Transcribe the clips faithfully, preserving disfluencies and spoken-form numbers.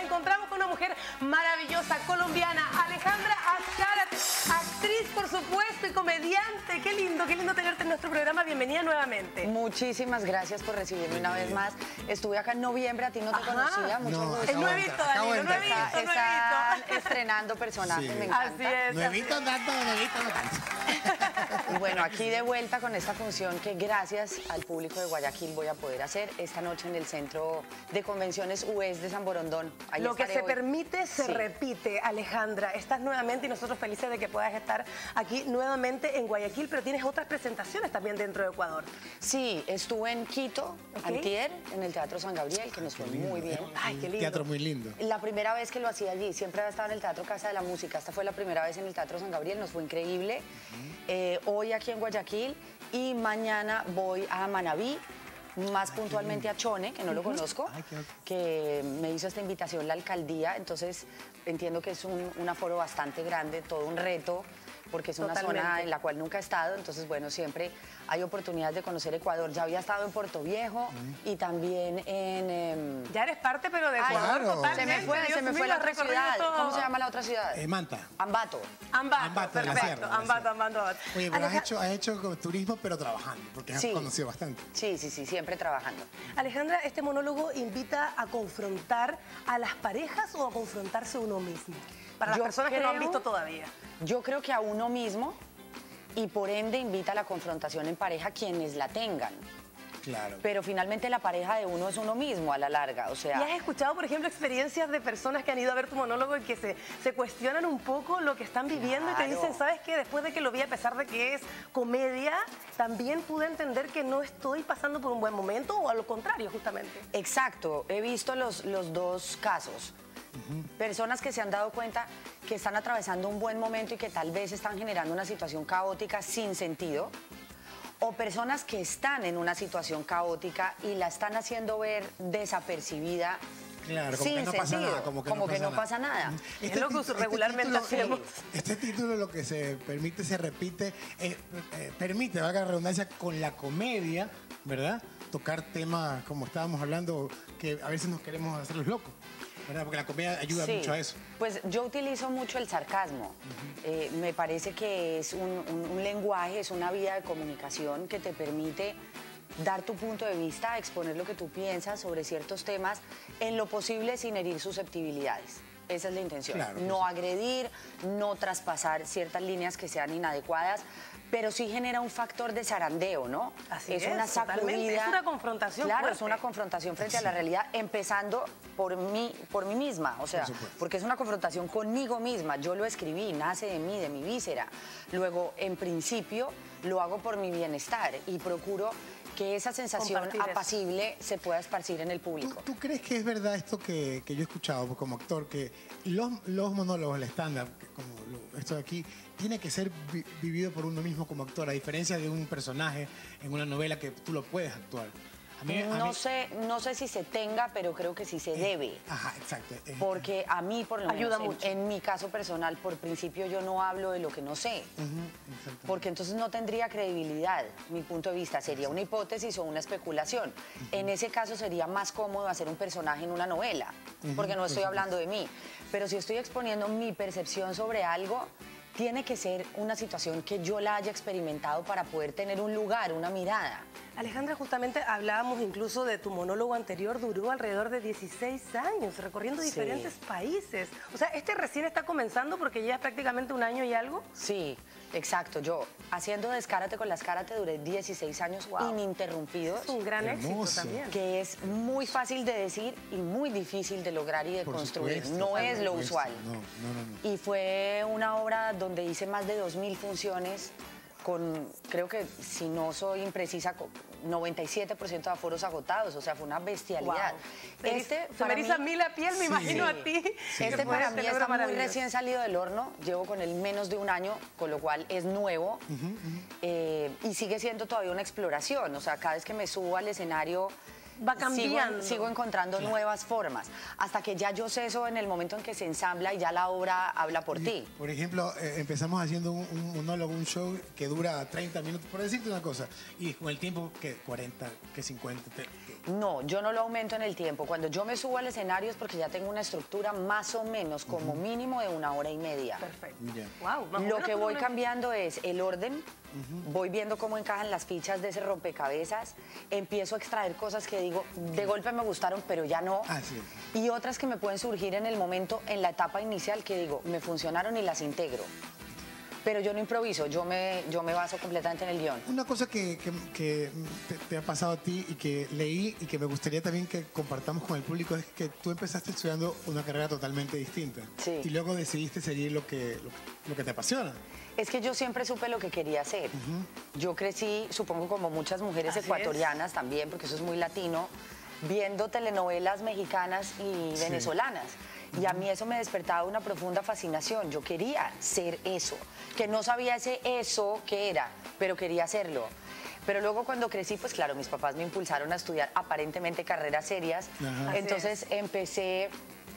nos encontramos con una mujer maravillosa, colombiana, Alejandra Azcárate, actriz, por supuesto, y comediante. Qué lindo, qué lindo tenerte en nuestro programa. Bienvenida nuevamente. Muchísimas gracias por recibirme una vez más. Estuve acá en noviembre, a ti no te Ajá. conocía. Mucho no, gusto. Nuevito, Danilo, nuevito, nuevito. Están estrenando personajes, sí. me encanta. Así es. Nuevito tanto, nuevito no tanto. Y bueno, aquí de vuelta con esta función que gracias al público de Guayaquil voy a poder hacer esta noche en el Centro de Convenciones U S de Samborondón. Ahí Lo que se hoy. permite se sí. repite, Alejandra. Estás nuevamente y nosotros felices de que puedas estar aquí nuevamente en Guayaquil, pero tienes otras presentaciones también dentro de Ecuador. Sí, estuve en Quito, okay. antier, en el Teatro San Gabriel, que nos fue muy bien. Ay, qué lindo. Teatro muy lindo. La primera vez que lo hacía allí, siempre había estado en el Teatro Casa de la Música. Esta fue la primera vez en el Teatro San Gabriel, nos fue increíble. Uh-huh. eh, hoy aquí en Guayaquil y mañana voy a Manabí. Más puntualmente a Chone, que no lo conozco, que me hizo esta invitación la alcaldía. Entonces entiendo que es un, un aforo bastante grande, todo un reto, porque es una Totalmente. zona en la cual nunca he estado. Entonces, bueno, siempre hay oportunidades de conocer Ecuador. Ya había estado en Puerto Viejo mm. y también en... Eh... Ya eres parte, pero de Ecuador. Claro. Totalmente. Se me fue, se me fue la otra ciudad. Todo. ¿Cómo se llama la otra ciudad? Eh, Manta. Ambato. Ambato, Ambato perfecto. Sierra, Ambato, Ambato, Ambato, Ambato. Oye, pero has hecho, has hecho turismo, pero trabajando, porque has sí. conocido bastante. Sí, sí, sí, siempre trabajando. Alejandra, este monólogo invita a confrontar a las parejas o a confrontarse uno mismo. Para las yo personas creo, que no han visto todavía. Yo creo que a uno mismo y por ende invita a la confrontación en pareja quienes la tengan. Claro. Pero finalmente la pareja de uno es uno mismo a la larga, o sea... ¿Y has escuchado, por ejemplo, experiencias de personas que han ido a ver tu monólogo y que se, se cuestionan un poco lo que están viviendo claro. y te dicen, ¿sabes qué? Después de que lo vi, a pesar de que es comedia, también pude entender que no estoy pasando por un buen momento o a lo contrario, justamente. Exacto, he visto los, los dos casos. Personas que se han dado cuenta que están atravesando un buen momento y que tal vez están generando una situación caótica sin sentido, o personas que están en una situación caótica y la están haciendo ver desapercibida. Claro, como sí, que no sentido. pasa nada. Como que como no, pasa, que no nada. pasa nada. Este es lo que regularmente este título, hacemos. Este título, Lo que se permite, se repite, eh, eh, permite, valga la redundancia, con la comedia, ¿verdad? Tocar temas, como estábamos hablando, que a veces nos queremos hacer los locos, ¿verdad? Porque la comedia ayuda sí, mucho a eso. Pues yo utilizo mucho el sarcasmo. Uh-huh. eh, me parece que es un, un, un lenguaje, es una vía de comunicación que te permite... dar tu punto de vista, exponer lo que tú piensas sobre ciertos temas, en lo posible sin herir susceptibilidades. Esa es la intención. Claro, no pues. agredir, no traspasar ciertas líneas que sean inadecuadas, pero sí genera un factor de zarandeo, ¿no? Así es, es una sacudida. Totalmente. Es una confrontación Claro, fuerte. es una confrontación frente sí. a la realidad, empezando por mí, por mí misma, o sea, porque es una confrontación conmigo misma. Yo lo escribí, nace de mí, de mi víscera. Luego, en principio, lo hago por mi bienestar y procuro... que esa sensación apacible se pueda esparcir en el público. ¿Tú, tú crees que es verdad esto que, que yo he escuchado como actor, que los, los monólogos, el stand-up, como lo, esto de aquí, tiene que ser vi, vivido por uno mismo como actor, a diferencia de un personaje en una novela que tú lo puedes actuar? A mí, no, a mí... sé, no sé si se tenga, pero creo que sí se eh, debe. Ajá, exacto. Eh, porque a mí, por lo ayuda menos, mucho. En, en mi caso personal, por principio yo no hablo de lo que no sé. Uh-huh, porque entonces no tendría credibilidad, mi punto de vista. Sería una hipótesis o una especulación. Uh-huh. En ese caso sería más cómodo hacer un personaje en una novela, uh-huh, porque no estoy hablando de mí. Pero si estoy exponiendo mi percepción sobre algo... tiene que ser una situación que yo la haya experimentado para poder tener un lugar, una mirada. Alejandra, justamente hablábamos incluso de tu monólogo anterior, duró alrededor de dieciséis años, recorriendo diferentes sí. países. O sea, este recién está comenzando porque llevas prácticamente un año y algo. Sí, exacto. Yo haciendo Descárate con la Azcárate duré dieciséis años wow. ininterrumpidos. Es un gran Hermoso. éxito también. Que es muy fácil de decir y muy difícil de lograr y de Por construir. Supuesto, no es lo supuesto. usual. No, no, no. Y fue una obra donde... donde hice más de dos mil funciones con, creo que si no soy imprecisa, noventa y siete por ciento de aforos agotados, o sea, fue una bestialidad. Wow. Este, se me eriza a mí la piel, me sí. imagino a ti. Sí. Este para mí está muy recién salido del horno, llevo con él menos de un año, con lo cual es nuevo, uh-huh, uh-huh. Eh, y sigue siendo todavía una exploración, o sea, cada vez que me subo al escenario... va cambiando. Sigo, sigo encontrando claro. nuevas formas, hasta que ya yo sé eso en el momento en que se ensambla y ya la obra habla por ti. Por ejemplo, eh, empezamos haciendo un, un monólogo, un show que dura treinta minutos, por decirte una cosa, y con el tiempo, que cuarenta, que cincuenta... Te, que... No, yo no lo aumento en el tiempo. Cuando yo me subo al escenario es porque ya tengo una estructura más o menos como uh-huh. mínimo de una hora y media. Perfecto. Yeah. Wow, vamos, lo que voy una... cambiando es el orden, uh-huh. voy viendo cómo encajan las fichas de ese rompecabezas, empiezo a extraer cosas que digo, de golpe me gustaron, pero ya no. Ah, sí. Y otras que me pueden surgir en el momento, en la etapa inicial, que digo, me funcionaron y las integro. Pero yo no improviso, yo me, yo me baso completamente en el guión. Una cosa que, que, que te, te ha pasado a ti y que leí y que me gustaría también que compartamos con el público es que tú empezaste estudiando una carrera totalmente distinta. Sí. Y luego decidiste seguir lo que, lo, lo que te apasiona. Es que yo siempre supe lo que quería hacer. Uh-huh. Yo crecí, supongo como muchas mujeres Así ecuatorianas es. también, porque eso es muy latino, viendo telenovelas mexicanas y sí. venezolanas. Y a mí eso me despertaba una profunda fascinación. Yo quería ser eso, que no sabía ese eso que era, pero quería hacerlo. Pero luego cuando crecí, pues claro, mis papás me impulsaron a estudiar aparentemente carreras serias. Ajá. Entonces empecé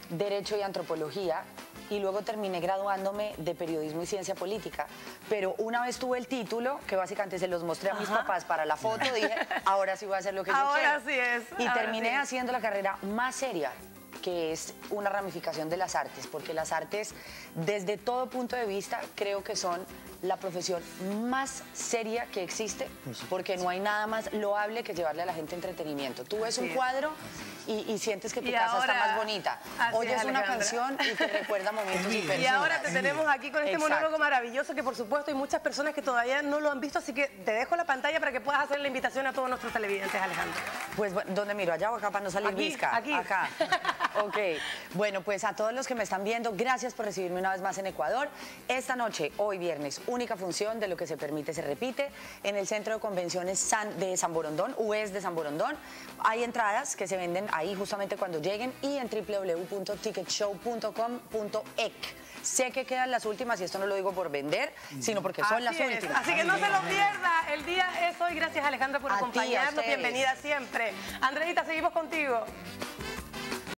Derecho y Antropología y luego terminé graduándome de Periodismo y Ciencia Política. Pero una vez tuve el título, que básicamente se los mostré a mis Ajá. papás para la foto, dije, ahora sí voy a hacer lo que ahora yo quiero. Ahora sí es. Y ahora terminé sí. haciendo la carrera más seria, que es una ramificación de las artes, porque las artes, desde todo punto de vista, creo que son la profesión más seria que existe, porque no hay nada más loable que llevarle a la gente entretenimiento. Tú ves un cuadro y, y sientes que tu y casa ahora, está más bonita. Oyes es, una canción y te recuerda momentos impresionantes. Y ahora te tenemos aquí con este Exacto. monólogo maravilloso que, por supuesto, hay muchas personas que todavía no lo han visto, así que te dejo la pantalla para que puedas hacer la invitación a todos nuestros televidentes, Alejandra. Pues, ¿dónde miro? ¿Allá o acá para no salir visca? Aquí, aquí. Acá. Ok. Bueno, pues a todos los que me están viendo, gracias por recibirme una vez más en Ecuador. Esta noche, hoy viernes, única función de Lo que se permite se repite en el Centro de Convenciones San, de Samborondón, U S de Samborondón. Hay entradas que se venden ahí justamente cuando lleguen y en doble u doble u doble u punto ticketshow punto com punto e c. Sé que quedan las últimas y esto no lo digo por vender, sino porque son Así las es. últimas. Así que no se lo pierda. El día es hoy. Gracias, Alejandra, por a acompañarnos. Bienvenida siempre. Andreita, seguimos contigo.